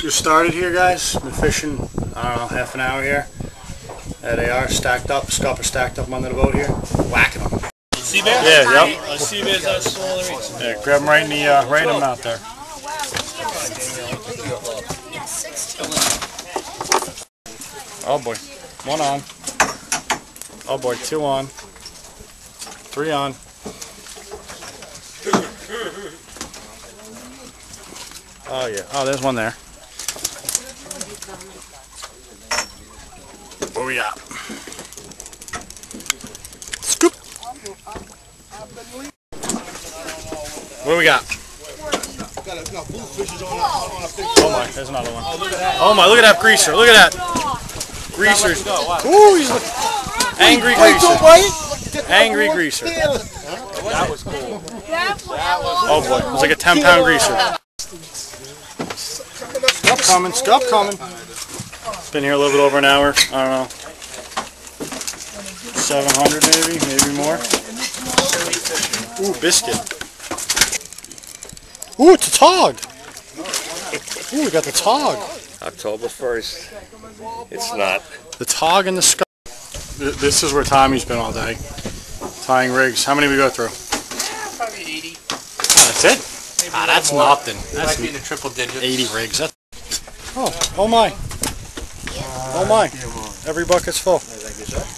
Just started here, guys. Been fishing, I don't know, half an hour here. There they are, stacked up. Scupper stacked up under the boat here. Whacking them. Sea bear? Yeah, yep. Sea bears are smaller. Yeah, grab them right in the mouth there. Oh boy. One on. Oh boy, two on. Three on. Oh yeah. Oh, there's one there. What we got? Scoop. What do we got? Oh my, there's another one. Oh my, look at that greaser. Look at that. Greasers. Ooh, he's angry greaser. Angry greaser. That was cool. Oh boy, it was like a 10-pound greaser. Stop coming. Been here a little bit over an hour. I don't know. 700 maybe more. Ooh, biscuit. Ooh, it's a tog. Ooh, we got the tog. October 1st. It's not. The tog and the sky. This is where Tommy's been all day. Tying rigs. How many we go through? Probably 80. That's it? Ah, that's nothing. That's in the triple digits. 80 rigs. That's oh my. Oh my. Every bucket's full.